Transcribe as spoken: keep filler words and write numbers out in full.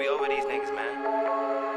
We over these niggas, man.